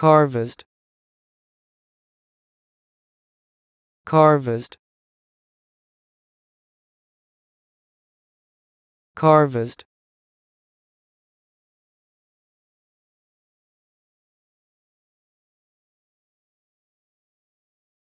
Carvist, Carvist, Carvist.